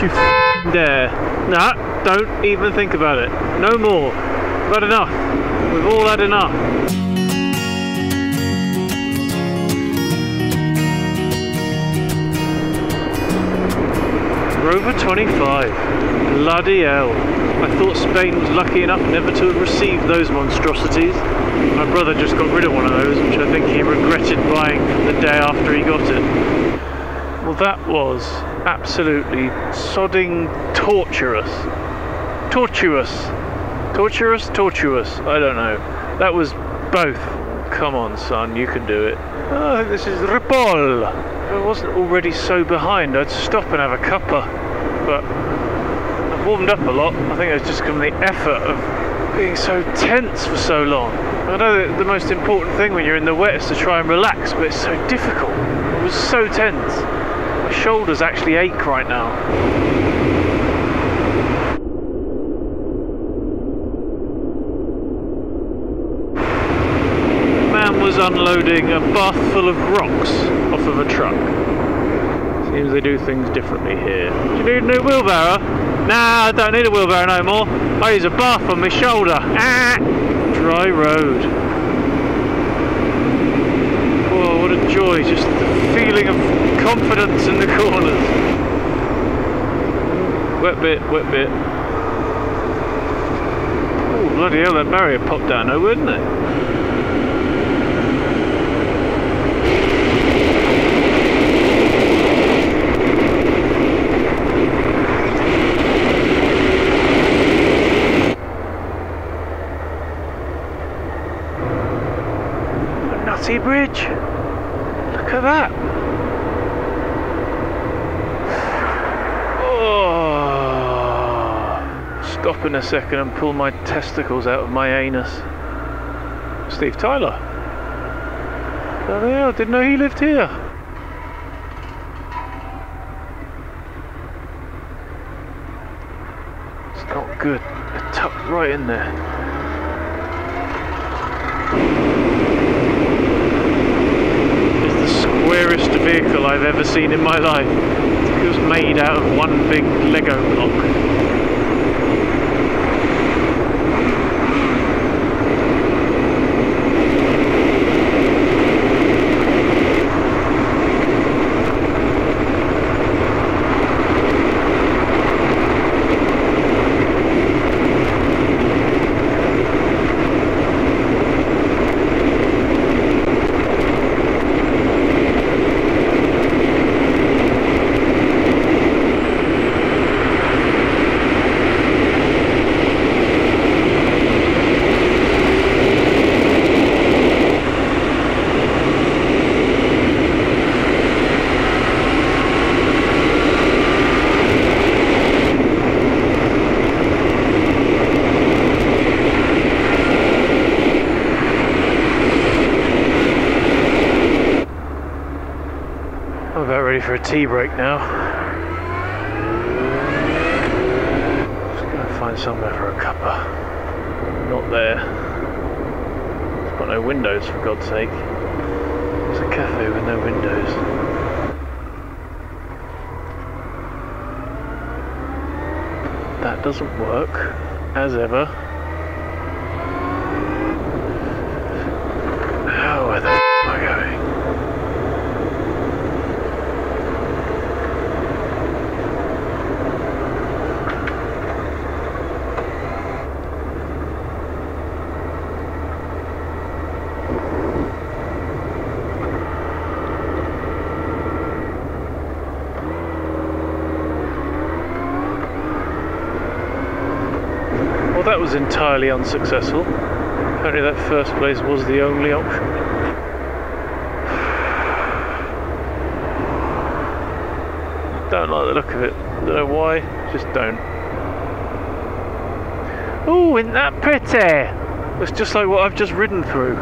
Don't you f***ing dare. Nah, don't even think about it. No more. We've had enough. We've all had enough. Rover 25. Bloody hell. I thought Spain was lucky enough never to have received those monstrosities. My brother just got rid of one of those, which I think he regretted buying the day after he got it. Well, that was absolutely sodding torturous. Tortuous? I don't know. That was both. Come on, son, you can do it. Oh, this is Ripoll. If I wasn't already so behind, I'd stop and have a cuppa, but I've warmed up a lot. I think it's just come the effort of being so tense for so long. I know that the most important thing when you're in the wet is to try and relax, but it's so difficult. It was so tense. My shoulders actually ache right now. Unloading a bath full of rocks off of a truck. Seems they do things differently here. Do you need a new wheelbarrow? Nah, I don't need a wheelbarrow no more. I use a bath on my shoulder. Ah! Dry road. Whoa, what a joy, just the feeling of confidence in the corners. Wet bit, wet bit. Oh, bloody hell, that barrier popped down nowhere, didn't it? Bridge. Look at that. Oh. Stop in a second and pull my testicles out of my anus. Steve Tyler. I didn't know he lived here. It's not good. They're tucked right in there. Vehicle I've ever seen in my life. It was made out of one big Lego block. For a tea break now. Just gonna find somewhere for a cuppa. Not there. It's got no windows, for God's sake. It's a cafe with no windows. That doesn't work, as ever. Oh, where the f am I going? That was entirely unsuccessful. Apparently that first place was the only option. Don't like the look of it. Don't know why, just don't. Oh, isn't that pretty? It's just like what I've just ridden through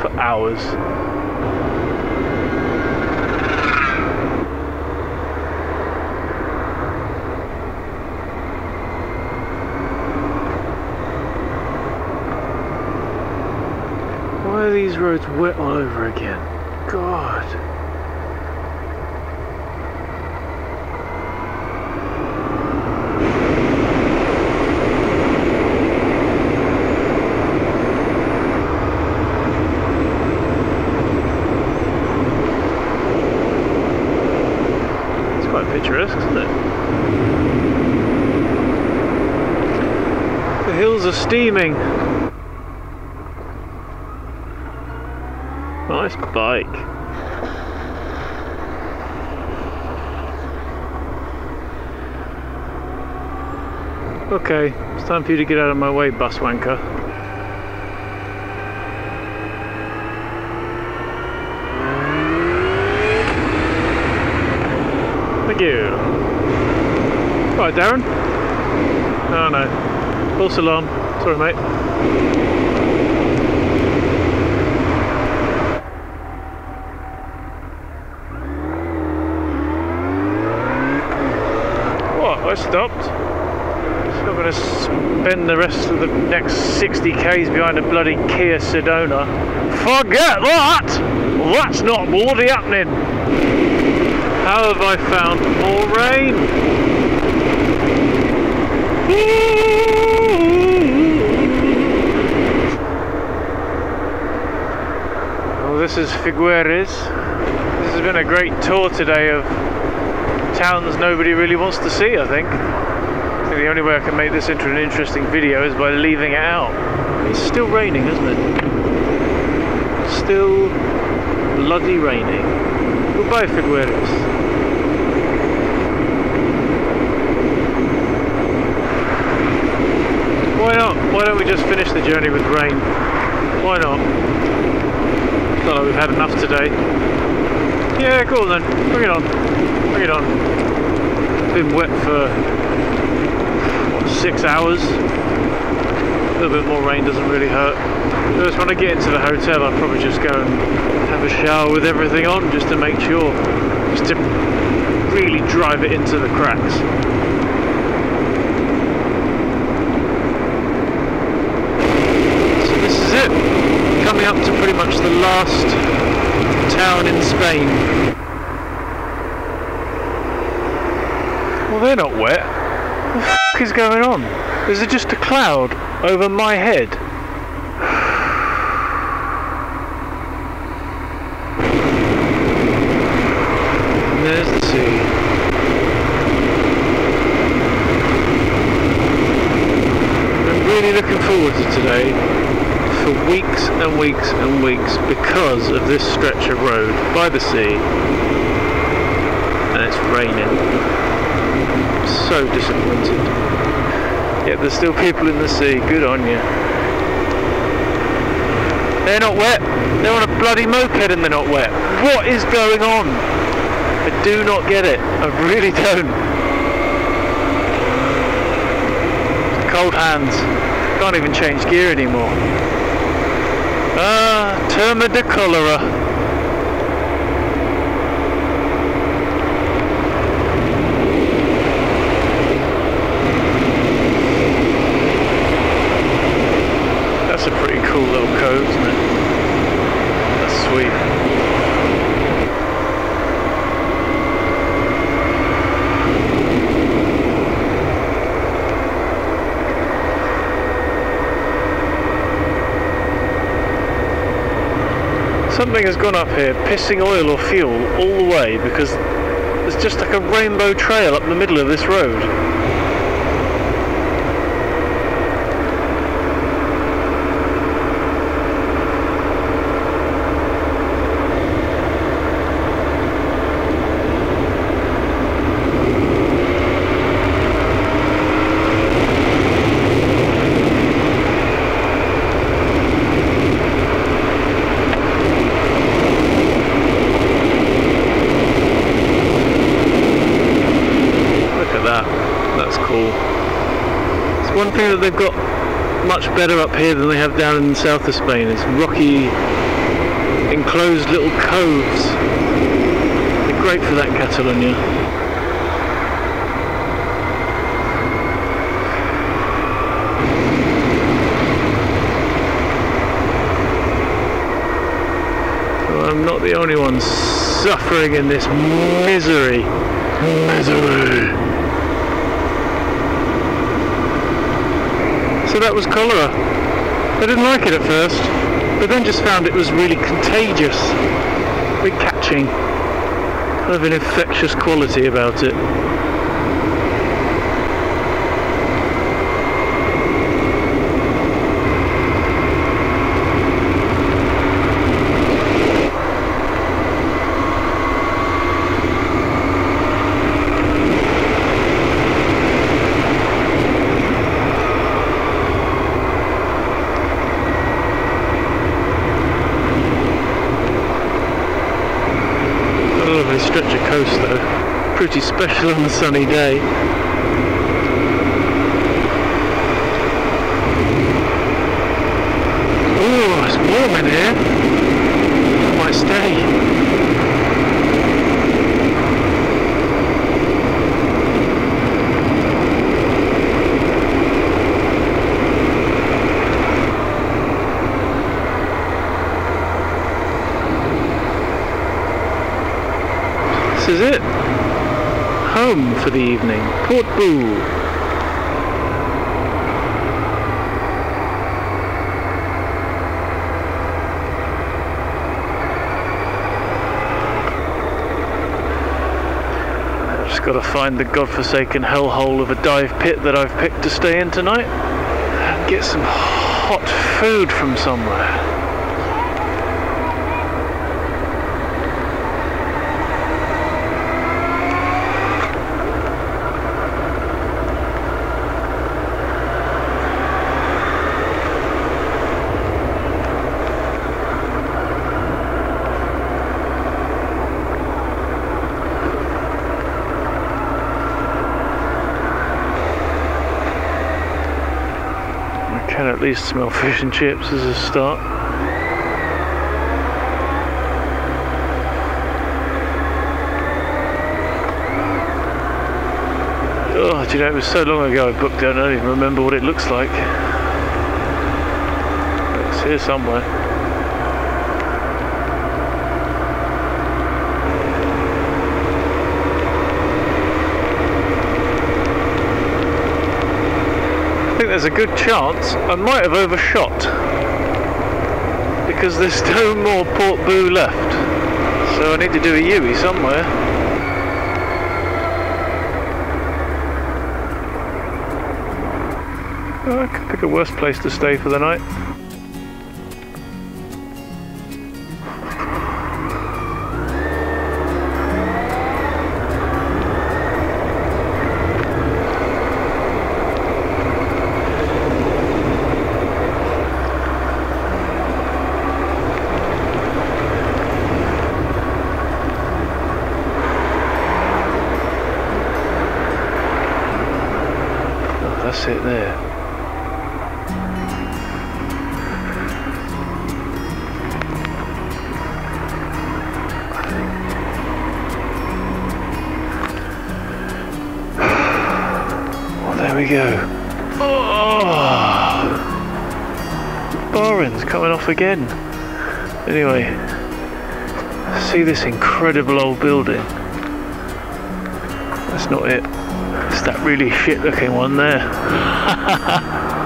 for hours. Why are these roads wet all over again? God. quite picturesque, isn't it? The hills are steaming. Nice bike. Okay, it's time for you to get out of my way, bus wanker. Thank you. Right, Darren? Oh no. False alarm. Sorry, mate. What? I stopped. I'm going to spend the rest of the next 60 km behind a bloody Kia Sedona. Forget that! That's not bloody happening! How have I found more rain? Well, this is Figueres. This has been a great tour today of towns nobody really wants to see, I think. The only way I can make this into an interesting video is by leaving it out. It's still raining, isn't it? Still bloody raining. Goodbye, Figueres. Why not? Why don't we just finish the journey with rain? Why not? I feel like we've had enough today. Yeah, cool then. Bring it on. Bring it on. It's been wet for 6 hours. A little bit more rain doesn't really hurt. First, when I get into the hotel, I'll probably just go and have a shower with everything on, just to make sure, just to really drive it into the cracks. So this is it. Coming up to pretty much the last town in Spain. Well, they're not wet. What the f*** is going on? Is it just a cloud over my head? And there's the sea. I'm really looking forward to today for weeks and weeks and weeks because of this stretch of road by the sea. And it's raining. So disappointed. Yet there's still people in the sea. Good on you. They're not wet. They're on a bloody moped and they're not wet. What is going on? I do not get it. I really don't. Cold hands. Can't even change gear anymore. Ah, terma de cholera. Something has gone up here pissing oil or fuel all the way because there's just like a rainbow trail up the middle of this road. They've got much better up here than they have down in the south of Spain. It's rocky, enclosed little coves. They're great for that, Catalonia. Well, I'm not the only one suffering in this misery. Misery! So that was cholera. I didn't like it at first, but then just found it was really contagious, really catching. Kind of an infectious quality about it. Stretch of coast though, pretty special on a sunny day. Oh, it's warm in here. I might stay. This is it. Home for the evening. Port Bou. Just got to find the godforsaken hellhole of a dive pit that I've picked to stay in tonight and get some hot food from somewhere. Can at least smell fish and chips as a start. Oh, do you know, it was so long ago I booked it, I don't even remember what it looks like. It's here somewhere. I think there's a good chance I might have overshot, because there's no more Port Bou left, so I need to do a U-turn somewhere. Oh, I could pick a worse place to stay for the night. That's it there. Well, there we go. Oh, Darren's coming off again. Anyway, see this incredible old building. That's not it. It's that really shit looking one there.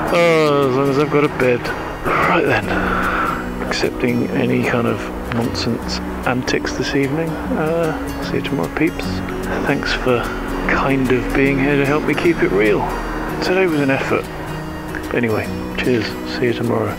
Oh, as long as I've got a bed. Right then, accepting any kind of nonsense antics this evening. See you tomorrow, peeps. Thanks for kind of being here to help me keep it real. Today was an effort. Anyway, cheers, see you tomorrow.